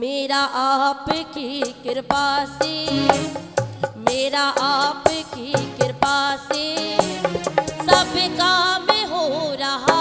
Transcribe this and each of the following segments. मेरा आपकी कृपा से, मेरा आपकी कृपा से सब काम हो रहा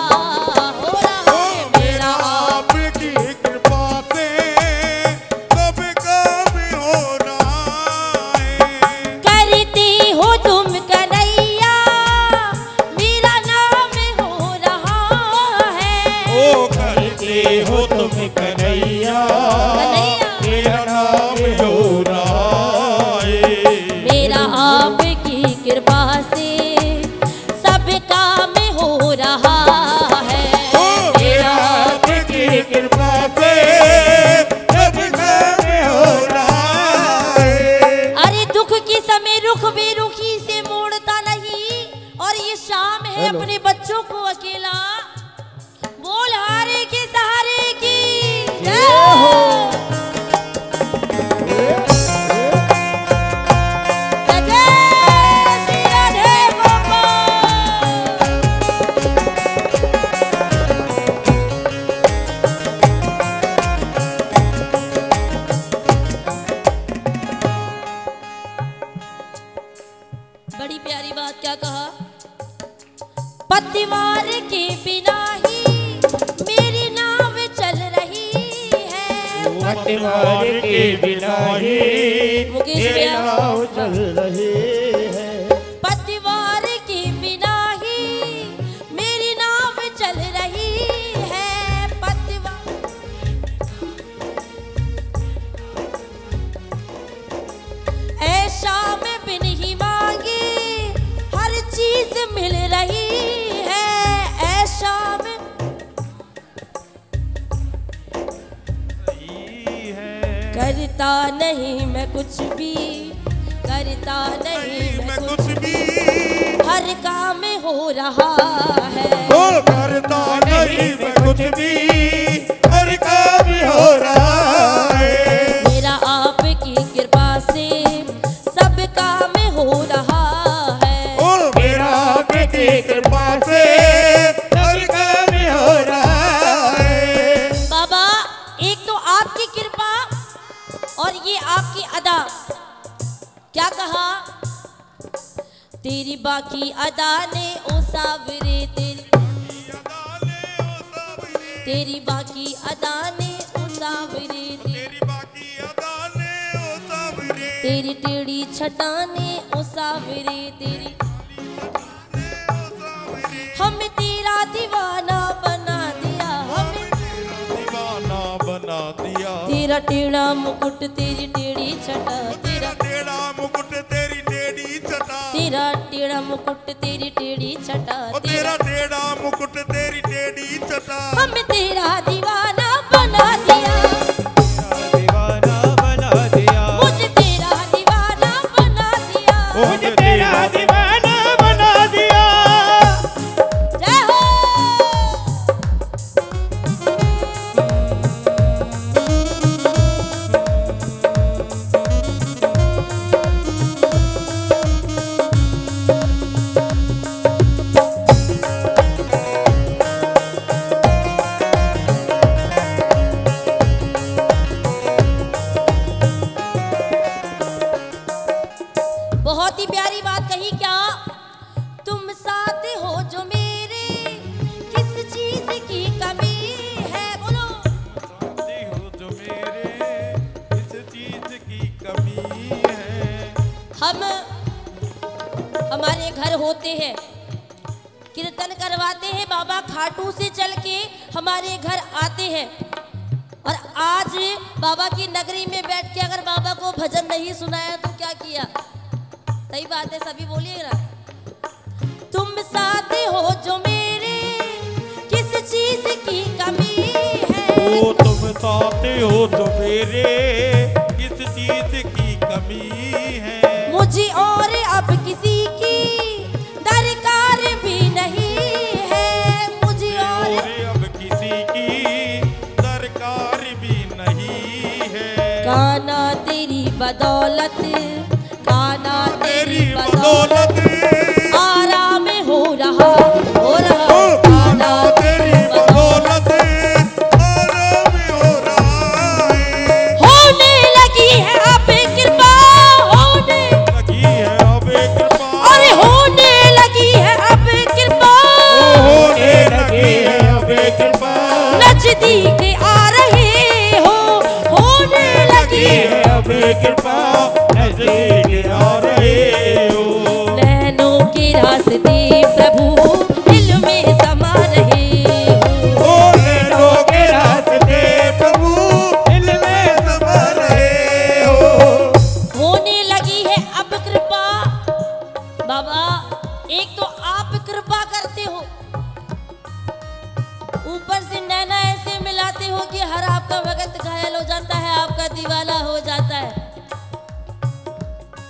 दीवाना हो जाता है।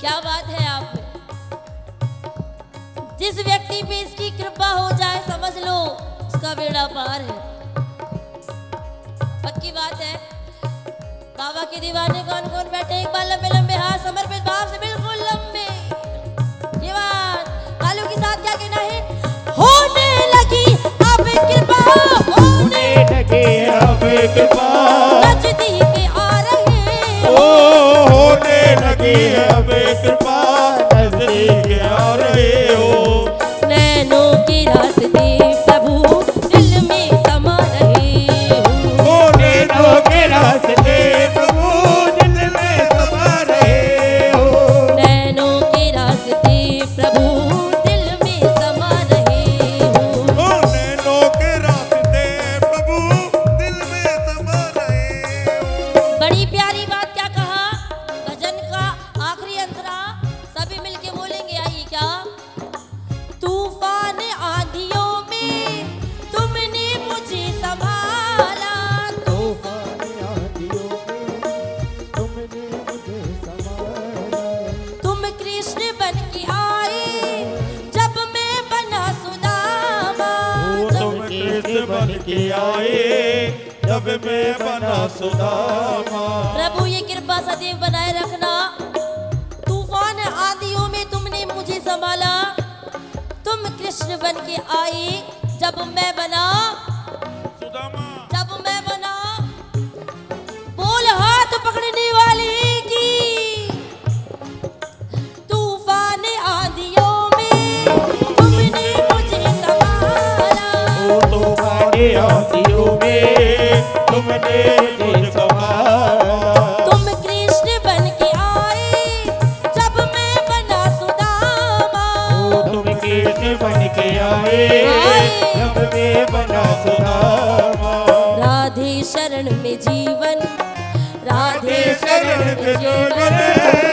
क्या बात है आप में, जिस व्यक्ति पे इसकी कृपा हो जाए समझ लो उसका बेड़ा पार है। पक्की बात है। बाबा के दीवाने कौन कौन बैठे, एक बार लंबे लंबे हाथ समर्पित भाव से बिल्कुल लंबे ये बात तालू के साथ क्या कहना है, होने लगी अब कृपा, होने लगी अब कृपा, नजदीक आ रहे ओ, होने लगी अब कृपा, नजदीक आ रहे हो, नैनों की रास्ते प्रभु, ये कृपा सदैव बनाए रखना। तूफान आंधियों में तुमने मुझे संभाला, तुम कृष्ण बन के आए जब मैं बना सुदामा, जब मैं बना बोल हाथ पकड़ने वाले की। तूफान आंधियों में तुमने मुझे संभाला, तूफान आंधियों में तुमने राधे शरण में जीवन, राधे शरण में जीवन।